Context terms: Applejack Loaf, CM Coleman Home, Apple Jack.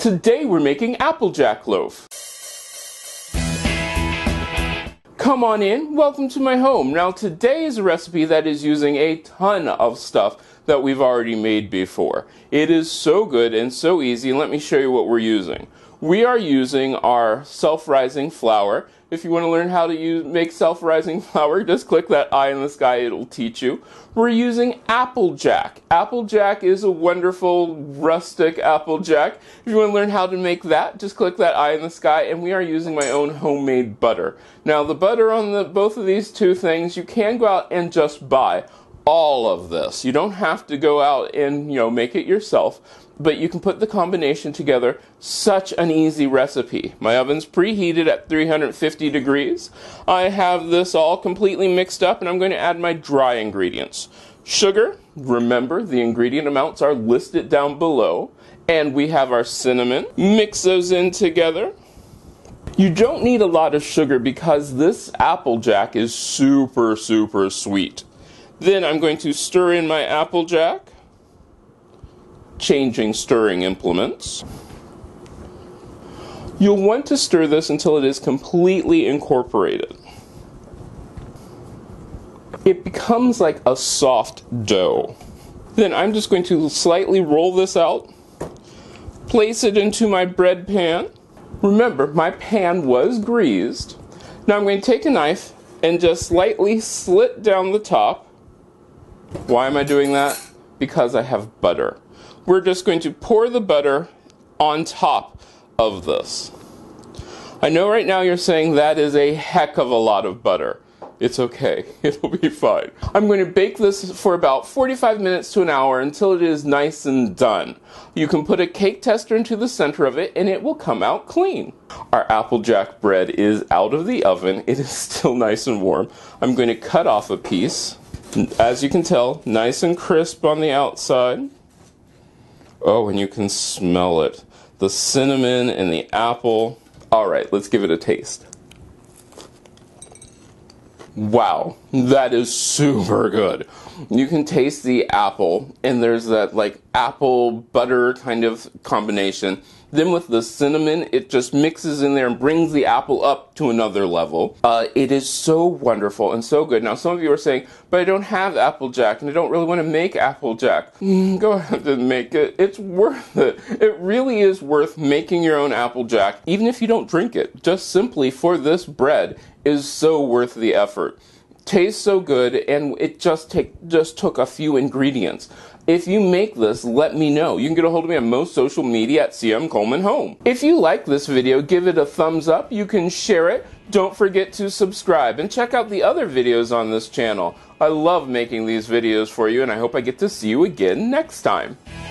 Today we're making Applejack Loaf. Come on in, welcome to my home. Now today is a recipe that is using a ton of stuff that we've already made before. It is so good and so easy. Let me show you what we're using. We are using our self-rising flour. If you want to learn how to make self-rising flour, just click that eye in the sky, it'll teach you. We're using Applejack. Applejack is a wonderful rustic Applejack. If you want to learn how to make that, just click that eye in the sky, and we are using my own homemade butter. Now the butter on both of these two things, you can go out and just buy all of this. You don't have to go out and make it yourself, but you can put the combination together. Such an easy recipe. My oven's preheated at 350 degrees. I have this all completely mixed up, and I'm going to add my dry ingredients. Sugar, remember the ingredient amounts are listed down below, and we have our cinnamon. Mix those in together. You don't need a lot of sugar because this Applejack is super, super sweet. Then I'm going to stir in my Applejack, changing stirring implements. You'll want to stir this until it is completely incorporated. It becomes like a soft dough. Then I'm just going to slightly roll this out, place it into my bread pan. Remember, my pan was greased. Now I'm going to take a knife and just slightly slit down the top. Why am I doing that? Because I have butter. We're just going to pour the butter on top of this. I know right now you're saying that is a heck of a lot of butter. It's okay, it'll be fine. I'm going to bake this for about 45 minutes to an hour until it is nice and done. You can put a cake tester into the center of it and it will come out clean. Our Applejack bread is out of the oven. It is still nice and warm. I'm going to cut off a piece. As you can tell, nice and crisp on the outside. Oh, and you can smell it. The cinnamon and the apple. All right, let's give it a taste. Wow, that is super good. You can taste the apple, and there's that like apple butter kind of combination. Then with the cinnamon, it just mixes in there and brings the apple up to another level. It is so wonderful and so good. Now some of you are saying, but I don't have Applejack and I don't really want to make Applejack. Go ahead and make it. It's worth it. It really is worth making your own Applejack, even if you don't drink it. Just simply for this bread is so worth the effort. Tastes so good, and it just took a few ingredients. If you make this, let me know. You can get a hold of me on most social media at CM Coleman Home. If you like this video, give it a thumbs up. You can share it. Don't forget to subscribe and check out the other videos on this channel. I love making these videos for you, and I hope I get to see you again next time.